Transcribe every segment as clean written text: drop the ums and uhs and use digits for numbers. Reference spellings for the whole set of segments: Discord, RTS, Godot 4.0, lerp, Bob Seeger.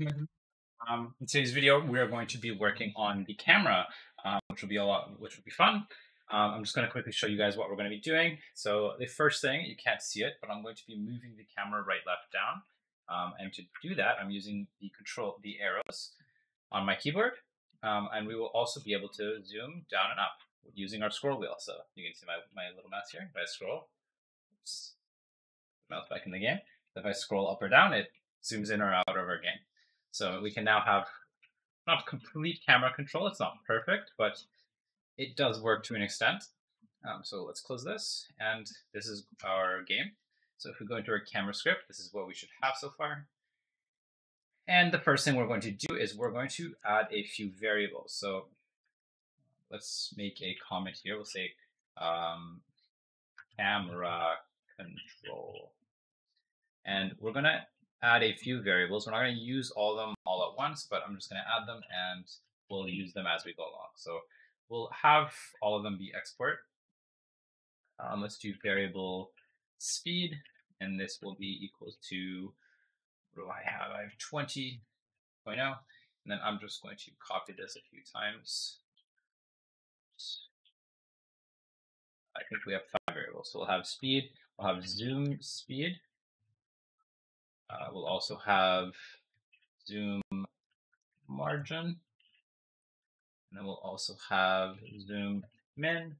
In today's video, we are going to be working on the camera, which will be fun. I'm just going to quickly show you guys what we're going to be doing. So the first thing, you can't see it, but I'm going to be moving the camera right, left, down. And to do that, I'm using the arrows on my keyboard. And we will also be able to zoom down and up using our scroll wheel. So you can see my little mouse here. If I scroll, oops, mouse back in the game. If I scroll up or down, it zooms in or out of our game. So we can now have not complete camera control. It's not perfect, but it does work to an extent. So let's close this. And this is our game. So if we go into our camera script, this is what we should have so far. And the first thing we're going to do is we're going to add a few variables. So let's make a comment here. We'll say camera control. And we're going to add a few variables. We're not going to use all of them all at once, but I'm just going to add them and we'll use them as we go along. So we'll have all of them be export. Let's do variable speed, and this will be equal to, what do I have? I have 20.0, and then I'm just going to copy this a few times. I think we have 5 variables. So we'll have speed, we'll have zoom speed. We'll also have zoom margin, and then we'll also have zoom min,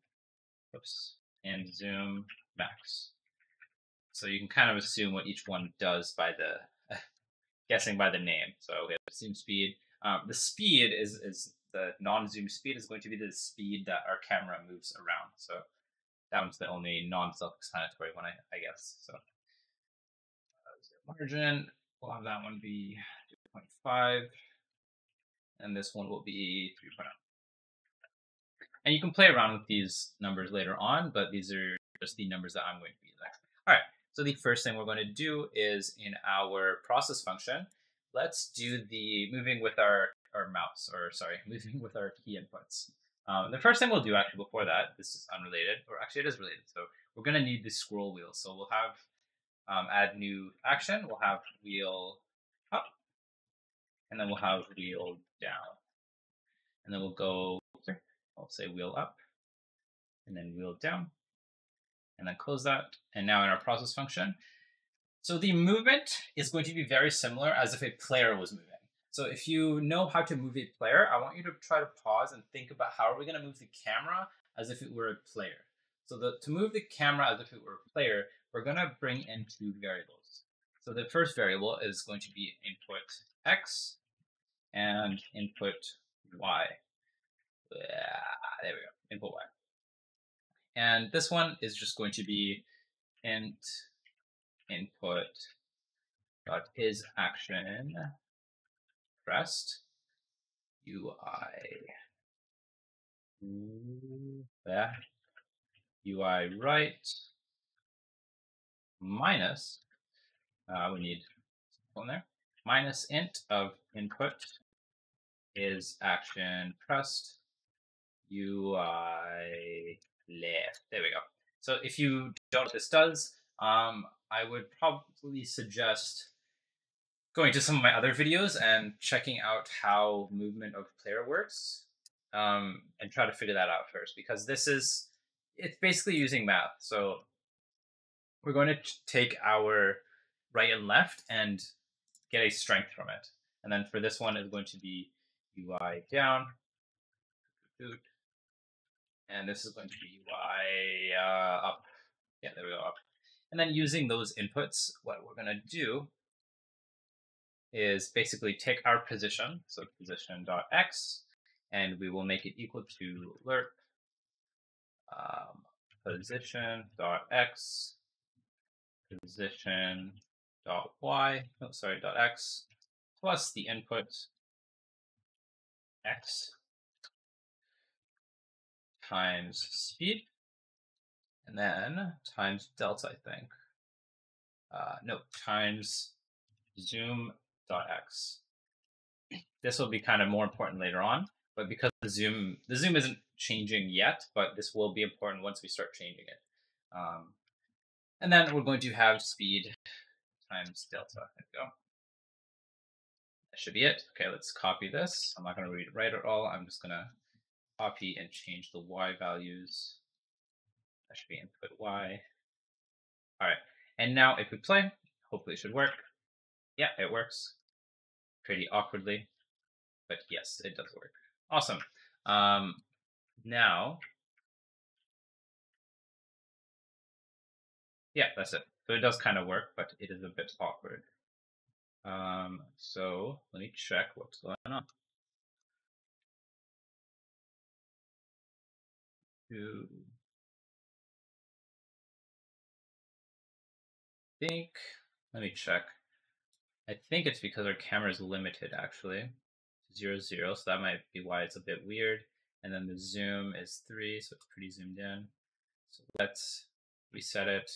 oops, and zoom max. So you can kind of assume what each one does by the guessing by the name. So we have zoom speed. The speed is the non-zoom speed is going to be the speed that our camera moves around. So that one's the only non-self-explanatory one, I guess. So. Margin, we'll have that one be 2.5, and this one will be 3.0. And you can play around with these numbers later on, but these are just the numbers that I'm going to be using. All right, so the first thing we're going to do is in our process function, let's do the moving with our mouse, or sorry, moving with our key inputs. The first thing we'll do actually before that, this is unrelated, or actually it is related, so we're going to need the scroll wheel. So we'll have add new action, we'll have wheel up, and then we'll have wheel down. And then we'll go, I'll say wheel up, and then wheel down, and then close that. And now in our process function. So the movement is going to be very similar as if a player was moving. So if you know how to move a player, I want you to try to pause and think about how are we going to move the camera as if it were a player. So to move the camera as if it were a player, we're going to bring in 2 variables. So the first variable is going to be input x and input y. There we go, input y. And this one is just going to be int input dot is action pressed UI right. Minus, we need one there, minus int of input is action pressed UI left. There we go. So if you don't know what this does, I would probably suggest going to some of my other videos and checking out how movement of player works and try to figure that out first, because it's basically using math. So we're going to take our right and left and get a strength from it. And then for this one, it's going to be UI down. And this is going to be UI up. Yeah, there we go, up. And then using those inputs, what we're going to do is basically take our position, so position.x, and we will make it equal to lerp position.x. position dot y, oh, sorry, dot x, plus the input x times speed, and then times delta, I think. No, times zoom dot x. This will be kind of more important later on, but because the zoom isn't changing yet, but this will be important once we start changing it. And then we're going to have speed times delta. There we go. That That should be it. Okay, let's copy this. I'm not going to rewrite it all. I'm just going to copy and change the Y values. That should be input Y. All right. And now if we play, hopefully it should work. Yeah, it works pretty awkwardly, but yes, it does work. Awesome. Now, yeah, that's it. So it does kind of work, but it is a bit awkward. So let me check what's going on. Let me check. I think it's because our camera is limited actually to 0, 0. So that might be why it's a bit weird. And then the zoom is 3. So it's pretty zoomed in. So let's reset it.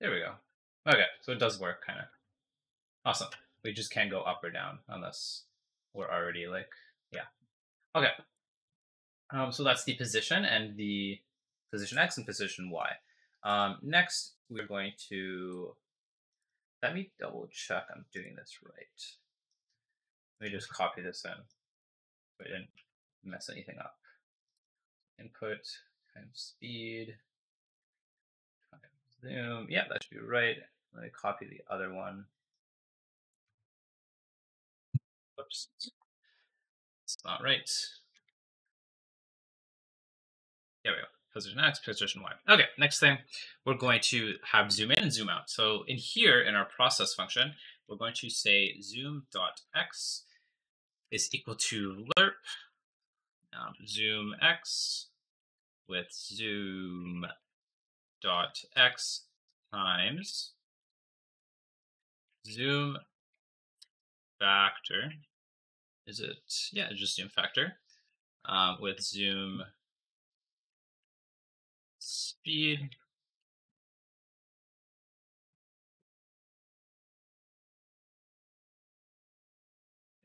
There we go. Okay, so it does work, kind of. Awesome. We just can't go up or down unless we're already like, yeah. Okay. So that's the position and the position X and position Y. Next, we're going to, let me double check I'm doing this right. Let me just copy this in so I didn't mess anything up. Input times speed. Zoom. Yeah, that should be right. Let me copy the other one. Oops. It's not right. There we go. Position X, position Y. Okay, next thing, we're going to have zoom in and zoom out. So in here, in our process function, we're going to say zoom.x is equal to lerp zoom x with zoom dot x times zoom factor, is it? Yeah, it's just zoom factor with zoom speed .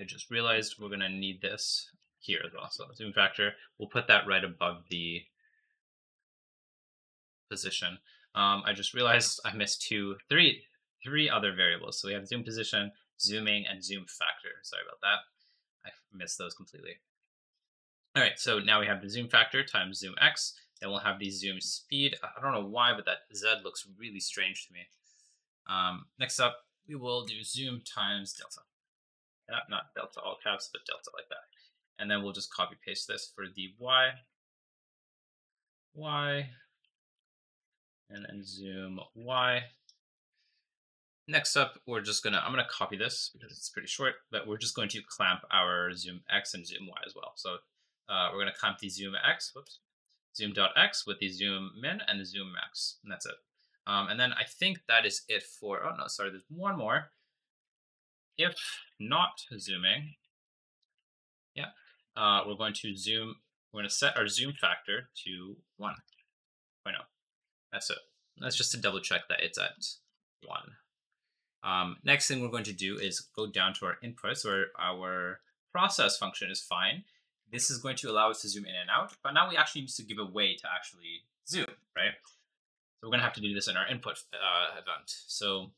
I just realized we're gonna need this here as well, so zoom factor, we'll put that right above the position. I just realized I missed three other variables. So we have zoom position, zooming, and zoom factor. Sorry about that. I missed those completely. All right, so now we have the zoom factor times zoom x. Then we'll have the zoom speed. I don't know why, but that z looks really strange to me. Next up, we will do zoom times delta. Not delta all caps, but delta like that. And then we'll just copy paste this for the y. And then zoom Y. Next up, we're just gonna, I'm gonna copy this because it's pretty short, but we're just going to clamp our zoom X and zoom Y as well. So we're gonna clamp the zoom X, whoops, zoom.X with the zoom min and the zoom max, and that's it. And then I think that is it for, oh no, sorry, there's one more. If not zooming, yeah, we're going to zoom, we're gonna set our zoom factor to 1.0. So that's just to double check that it's at 1. Next thing we're going to do is go down to our inputs, where our process function is fine. This is going to allow us to zoom in and out, but now we actually need to give a way to actually zoom, right? So we're going to have to do this in our input event. So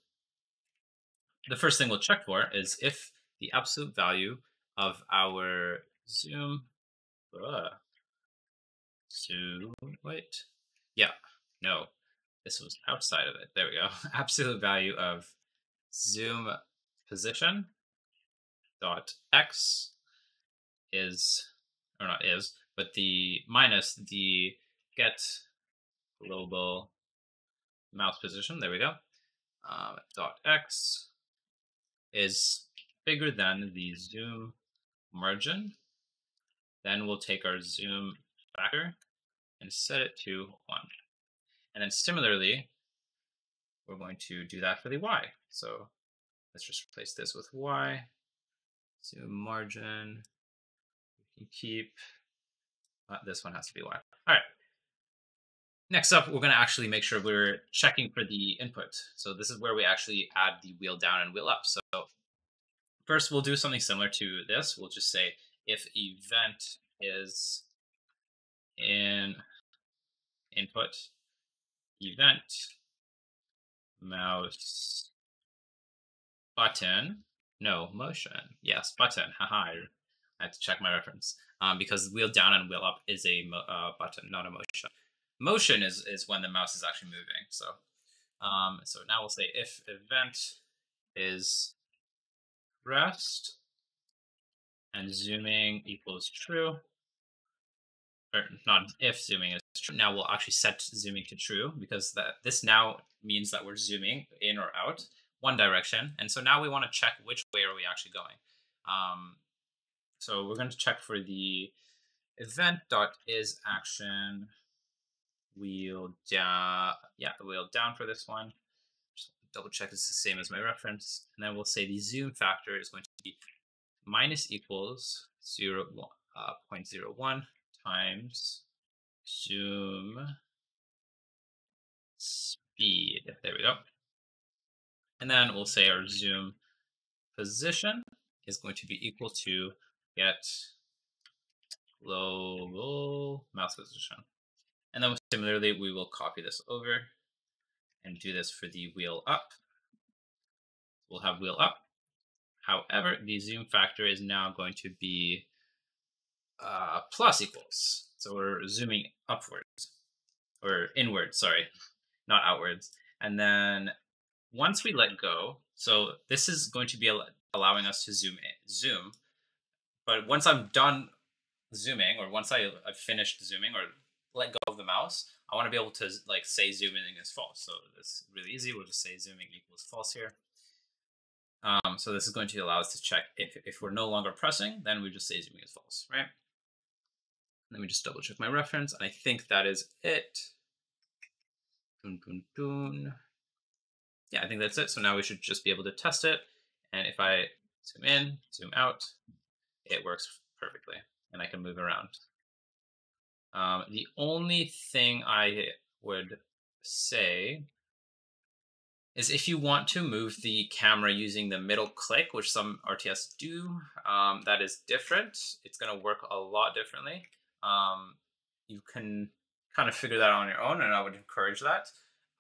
the first thing we'll check for is if the absolute value of our zoom, no, this was outside of it. There we go. Absolute value of zoom position dot x is, or not is, but the minus the get global mouse position. There we go. Dot x is bigger than the zoom margin. Then we'll take our zoom factor and set it to 1. And then similarly, we're going to do that for the y. So let's just replace this with y, zoom margin, we can keep, this one has to be y. All right. Next up, we're going to actually make sure we're checking for the input. So this is where we actually add the wheel down and wheel up. So first, we'll do something similar to this. We'll just say if event is in input, event mouse button. No, motion. Yes, button. Haha. I have to check my reference because wheel down and wheel up is a button, not a motion. Motion is when the mouse is actually moving. So, so now we'll say if event is pressed and zooming equals true, or not if zooming is true. Now we'll actually set zooming to true because this now means that we're zooming in or out one direction. And so now we want to check which way are we actually going. So we're going to check for the event.isAction wheel down. Yeah, the wheel down for this one. Just double check it's the same as my reference. And then we'll say the zoom factor is going to be minus equals 0.01 times zoom speed. There we go. And then we'll say our zoom position is going to be equal to get global mouse position. And then similarly, we will copy this over and do this for the wheel up. We'll have wheel up. However, the zoom factor is now going to be plus equals. So we're zooming upwards, or inwards, sorry, not outwards. And then once we let go, so this is going to be allowing us to zoom. But once I'm done zooming, or once I've finished zooming or let go of the mouse, I want to be able to like say zooming is false. So it's really easy. We'll just say zooming equals false here. So this is going to allow us to check if we're no longer pressing, then we just say zooming is false, right? Let me just double check my reference. And I think that is it. Dun, dun, dun. Yeah, I think that's it. So now we should just be able to test it. And if I zoom in, zoom out, it works perfectly. And I can move around. The only thing I would say is if you want to move the camera using the middle click, which some RTS do, that is different. It's going to work a lot differently. You can kind of figure that out on your own, and I would encourage that.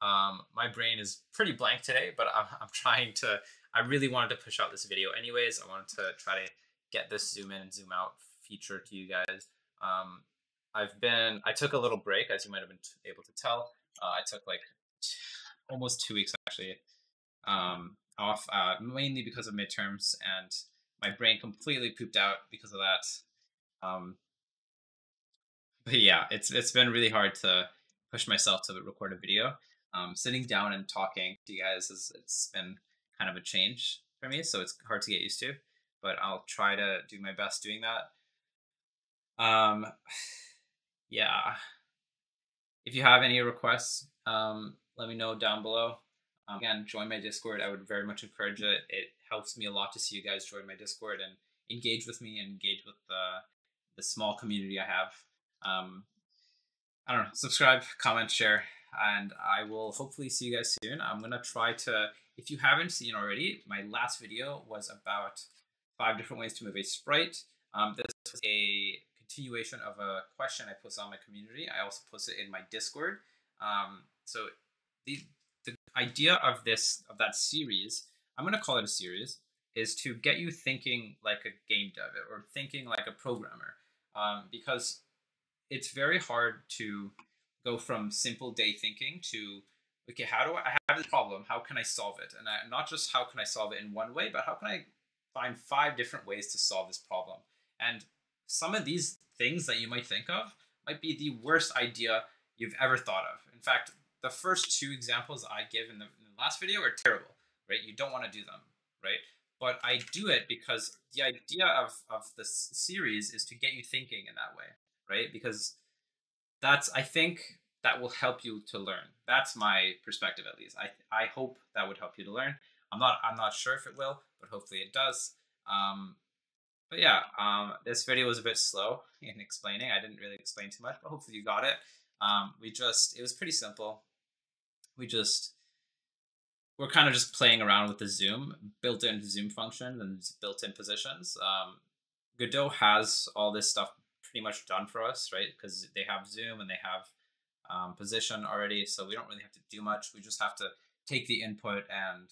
My brain is pretty blank today, but I'm trying to, I really wanted to push out this video anyways. I wanted to try to get this zoom in and zoom out feature to you guys. I took a little break, as you might have been able to tell. I took like almost 2 weeks actually off, mainly because of midterms, and my brain completely pooped out because of that. But yeah, it's been really hard to push myself to record a video. Sitting down and talking to you guys, it's been kind of a change for me, so it's hard to get used to, but I'll try to do my best doing that. Yeah, if you have any requests, let me know down below. Again, join my Discord. I would very much encourage it. It helps me a lot to see you guys join my Discord and engage with me and engage with the small community I have. I don't know, subscribe, comment, share, and I will hopefully see you guys soon. I'm going to try to, if you haven't seen already, my last video was about 5 different ways to move a sprite. This was a continuation of a question I posted on my community. I also posted it in my Discord. So the idea of that series, I'm going to call it a series, is to get you thinking like a game dev or thinking like a programmer, because it's very hard to go from simple day thinking to, okay, how do I have this problem? How can I solve it? And not just how can I solve it in one way, but how can I find 5 different ways to solve this problem? And some of these things that you might think of might be the worst idea you've ever thought of. In fact, the first 2 examples I give in the last video are terrible, right? You don't want to do them, right? But I do it because the idea of this series is to get you thinking in that way. Right? Because I think that will help you to learn. That's my perspective, at least. I hope that would help you to learn. I'm not sure if it will, but hopefully it does. But yeah, this video was a bit slow in explaining. I didn't really explain too much, but hopefully you got it. It was pretty simple. We're kind of just playing around with the zoom, built-in zoom function and built-in positions. Godot has all this stuff pretty much done for us, right? Because they have zoom and they have position already, so we don't really have to do much. We just have to take the input and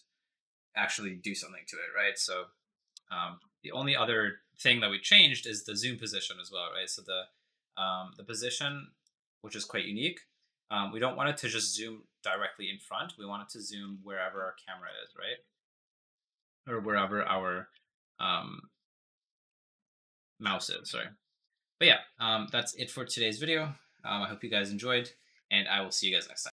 actually do something to it, right? So the only other thing that we changed is the zoom position as well, right? So the position, which is quite unique, we don't want it to just zoom directly in front. We want it to zoom wherever our camera is, right? Or wherever our mouse is, sorry. But yeah, that's it for today's video. I hope you guys enjoyed, and I will see you guys next time.